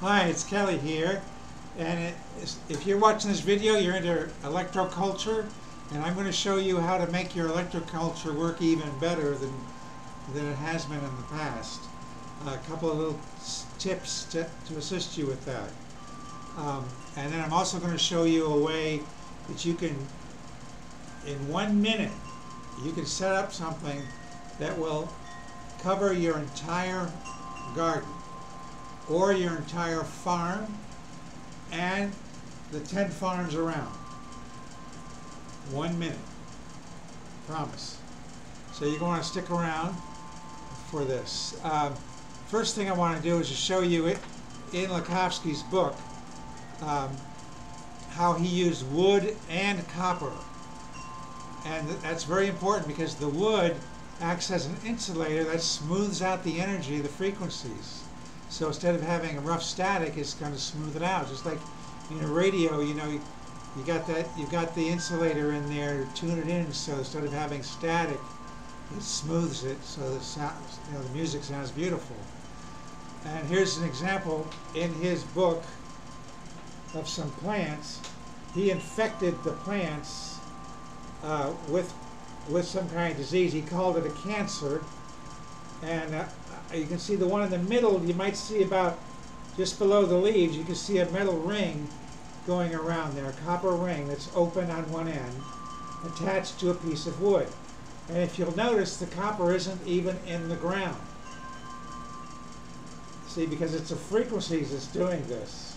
Hi, it's Kelly here, and if you're watching this video, you're into electroculture, and I'm going to show you how to make your electroculture work even better than it has been in the past. A couple of little tips to assist you with that. And then I'm also going to show you a way that you can, in 1 minute, you can set up something that will cover your entire garden or your entire farm and the 10 farms around. 1 minute. Promise. So you're going to stick around for this. First thing I want to do is to show you it in Lakhovsky's book how he used wood and copper. And that's very important because the wood acts as an insulator that smooths out the energy, the frequencies. So instead of having a rough static, it's going to smooth it out. Just like in a radio, you know, you've got the insulator in there to tune it in. So instead of having static, it smooths it so the sound, you know, the music sounds beautiful. And here's an example in his book of some plants. He infected the plants with some kind of disease. He called it a cancer, and you can see the one in the middle. You might see about just below the leaves, you can see a metal ring going around there, a copper ring that's open on one end, attached to a piece of wood. And if you'll notice, the copper isn't even in the ground. See, because it's the frequencies that's doing this.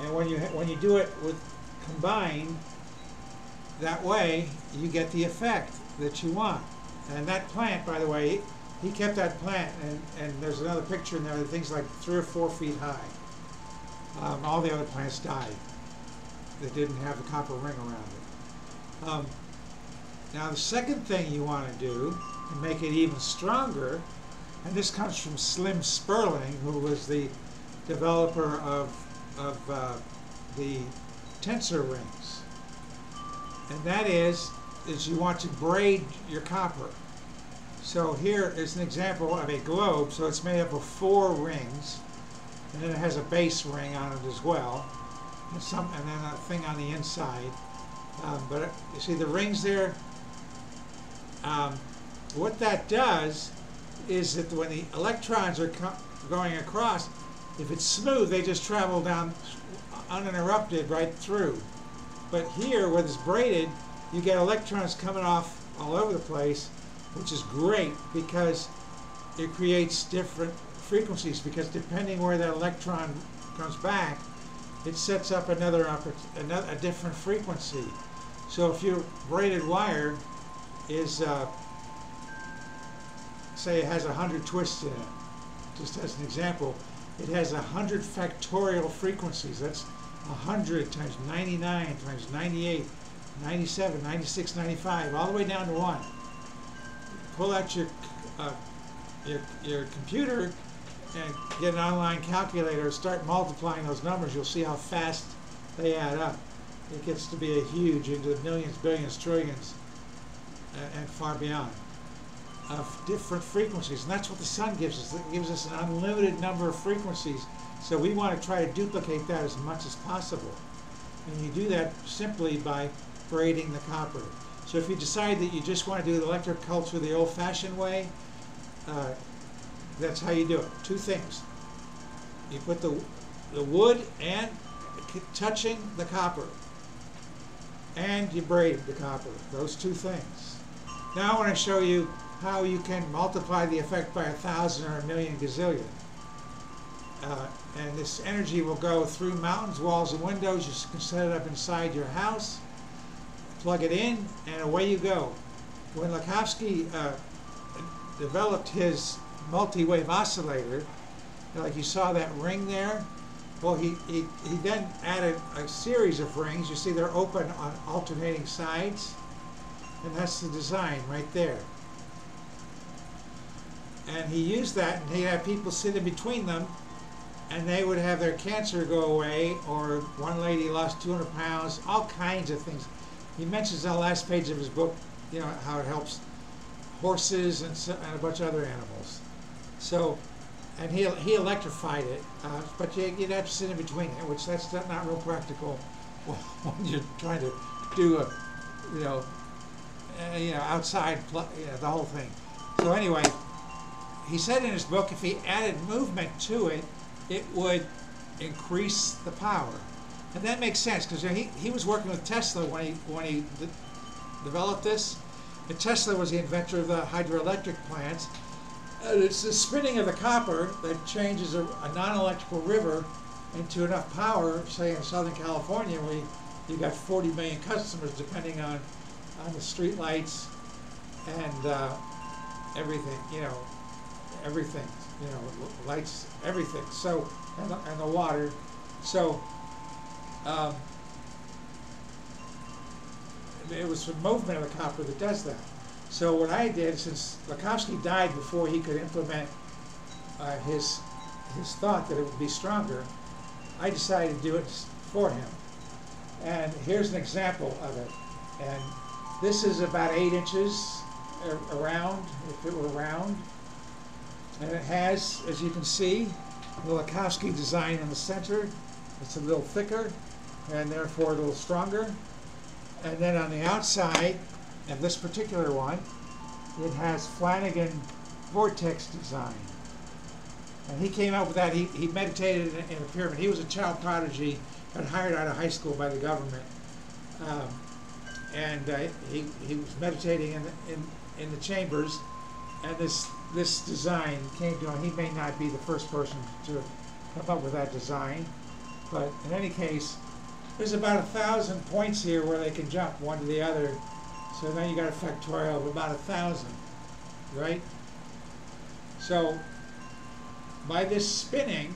And when you do it with combined, that way you get the effect that you want. And that plant, by the way, he kept that plant, and there's another picture in there of things like 3 or 4 feet high. All the other plants died that didn't have the copper ring around it. Now the second thing you want to do to make it even stronger, and this comes from Slim Sperling, who was the developer of the tensor rings, and that is you want to braid your copper. So here is an example of a globe. So it's made up of 4 rings, and then it has a base ring on it as well, and then a thing on the inside. But you see the rings there. What that does is that when the electrons are going across, if it's smooth, they just travel down uninterrupted right through. But here, where it's braided, you get electrons coming off all over the place, which is great because it creates different frequencies, because depending where that electron comes back, it sets up a different frequency. So if your braided wire is, say it has 100 twists in it, just as an example, it has 100 factorial frequencies. That's 100 times 99 times 98, 97, 96, 95, all the way down to 1. Pull out your computer and get an online calculator, start multiplying those numbers. You'll see how fast they add up. It gets to be a huge, into the millions, billions, trillions, and far beyond, of different frequencies. And that's what the sun gives us. It gives us an unlimited number of frequencies. So we want to try to duplicate that as much as possible. And you do that simply by braiding the copper. So if you decide that you just want to do the electroculture the old-fashioned way, that's how you do it. 2 things. You put the wood and touching the copper, and you braid the copper. Those 2 things. Now I want to show you how you can multiply the effect by 1,000 or 1,000,000 gazillion. And this energy will go through mountains, walls, and windows. You can set it up inside your house, plug it in, and away you go. When Lakhovsky developed his multi-wave oscillator, like you saw that ring there, well, he then added a series of rings. You see they're open on alternating sides, and that's the design right there. And he used that, and he had people sit in between them, and they would have their cancer go away, or one lady lost 200 pounds, all kinds of things. He mentions on the last page of his book, you know, how it helps horses and a bunch of other animals. So and he electrified it, but you'd have to sit in between it, which that's not real practical when you're trying to do a, outside, the whole thing. So anyway, he said in his book, if he added movement to it, it would increase the power. And that makes sense, because he was working with Tesla when he developed this. And Tesla was the inventor of the hydroelectric plants. It's the spinning of the copper that changes a non-electrical river into enough power, say in Southern California, where you got 40 million customers depending on the street lights and everything, lights, everything. So, and the water. So, it was the movement of the copper that does that. So what I did, since Lakhovsky died before he could implement his thought that it would be stronger, I decided to do it for him. And here's an example of it. And this is about 8 inches around, if it were round. And it has, as you can see, the Lakhovsky design in the center. It's a little thicker and therefore a little stronger. And then on the outside, and this particular one, it has Flanagan vortex design. And he came up with that. He meditated in a pyramid. He was a child prodigy, got hired out of high school by the government. He was meditating in the chambers, and this design came to him. He may not be the first person to come up with that design, but in any case, there's about 1,000 points here where they can jump one to the other. So now you got a factorial of about 1,000, right? So by this spinning,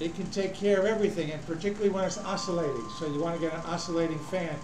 it can take care of everything, and particularly when it's oscillating. So you want to get an oscillating fan.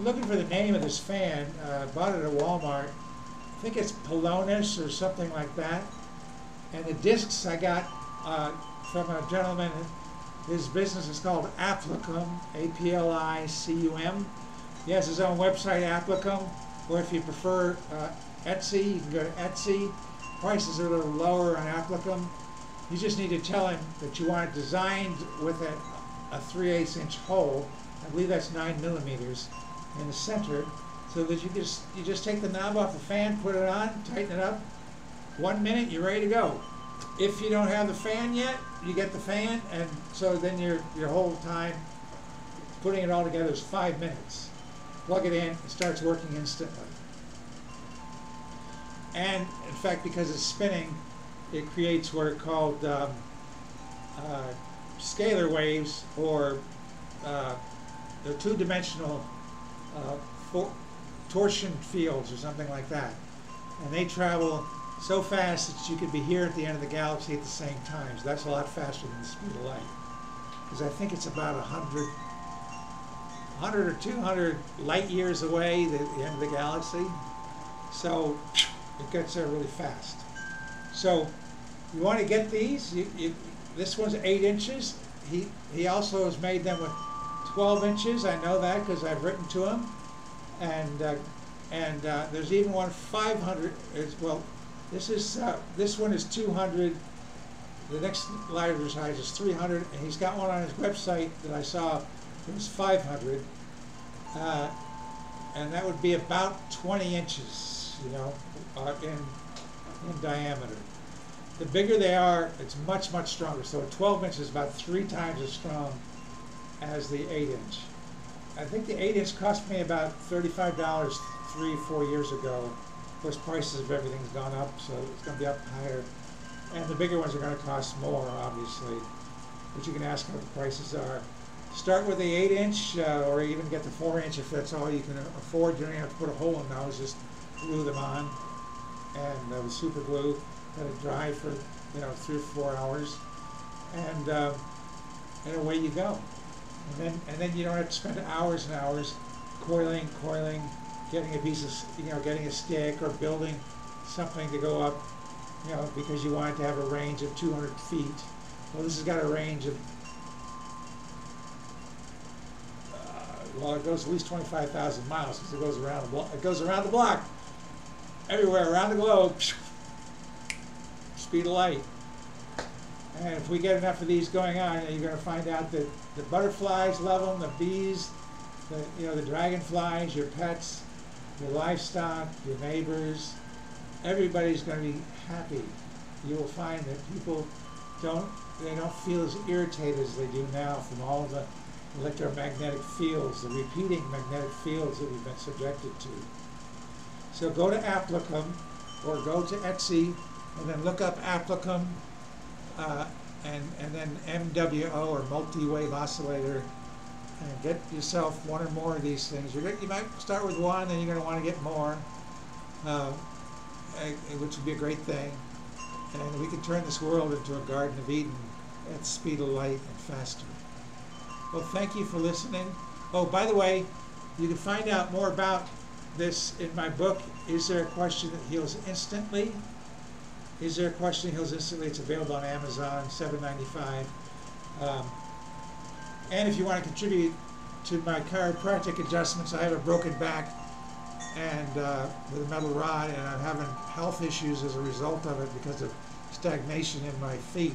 Looking for the name of this fan, bought it at Walmart. I think it's Polonis or something like that. And the discs I got from a gentleman. His business is called Aplicum, A-P-L-I-C-U-M. He has his own website, Aplicum, or if you prefer Etsy, you can go to Etsy. Prices are a little lower on Aplicum. You just need to tell him that you want it designed with a 3/8-inch hole. I believe that's 9 millimeters in the center, so that you just take the knob off the fan, put it on, tighten it up. 1 minute, you're ready to go. If you don't have the fan yet, you get the fan, and so then your whole time putting it all together is 5 minutes. Plug it in, it starts working instantly. And in fact, because it's spinning, it creates what are called scalar waves, or they're two-dimensional torsion fields or something like that. And they travel so fast that you could be here at the end of the galaxy at the same time. So that's a lot faster than the speed of light. Because I think it's about 100 or 200 light years away, the end of the galaxy. So it gets there really fast. So you want to get these. This one's 8 inches. He also has made them with 12 inches. I know that because I've written to him. And there's even one 500, well, this one is 200. The next larger size is 300, and he's got one on his website that I saw. It was 500, and that would be about 20 inches, in diameter. The bigger they are, it's much, much stronger. So a 12 inch is about 3 times as strong as the 8 inch. I think the 8 inch cost me about $35 3 or 4 years ago. Of course, prices of everything's gone up, so it's going to be up higher, and the bigger ones are going to cost more, obviously. But you can ask what the prices are. Start with the 8-inch, or even get the 4-inch if that's all you can afford. You don't have to put a hole in those; just glue them on, and with super glue, let it dry for 3 or 4 hours, and away you go. And then you don't have to spend hours and hours coiling. Getting a piece of, getting a stick or building something to go up, because you want it to have a range of 200 feet. Well, this has got a range of, it goes at least 25,000 miles because it goes around the block. It goes around the block, everywhere around the globe. Speed of light. And if we get enough of these going on, you're going to find out that the butterflies love them, the bees, the dragonflies, your pets, your livestock, your neighbors. Everybody's going to be happy. You will find that people don't feel as irritated as they do now from all the electromagnetic fields, the repeating magnetic fields that we've been subjected to. So go to Aplicum or go to Etsy and then look up Aplicum and then MWO or Multi Wave Oscillator and get yourself one or more of these things. You might start with one, then you're going to want to get more, which would be a great thing. And we can turn this world into a Garden of Eden at the speed of light and faster. Well, thank you for listening. Oh, by the way, you can find out more about this in my book, Is There a Question That Heals Instantly? Is There a Question That Heals Instantly? It's available on Amazon, $7.95. And if you want to contribute to my chiropractic adjustments, I have a broken back and with a metal rod, and I'm having health issues as a result of it because of stagnation in my feet.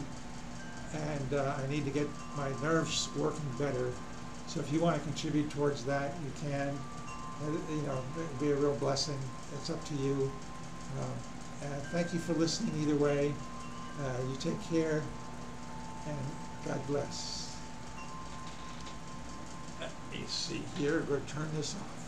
And I need to get my nerves working better. So if you want to contribute towards that, you can. You know, it would be a real blessing. It's up to you. And thank you for listening either way. You take care, and God bless. Let me see here. We're going to turn this off.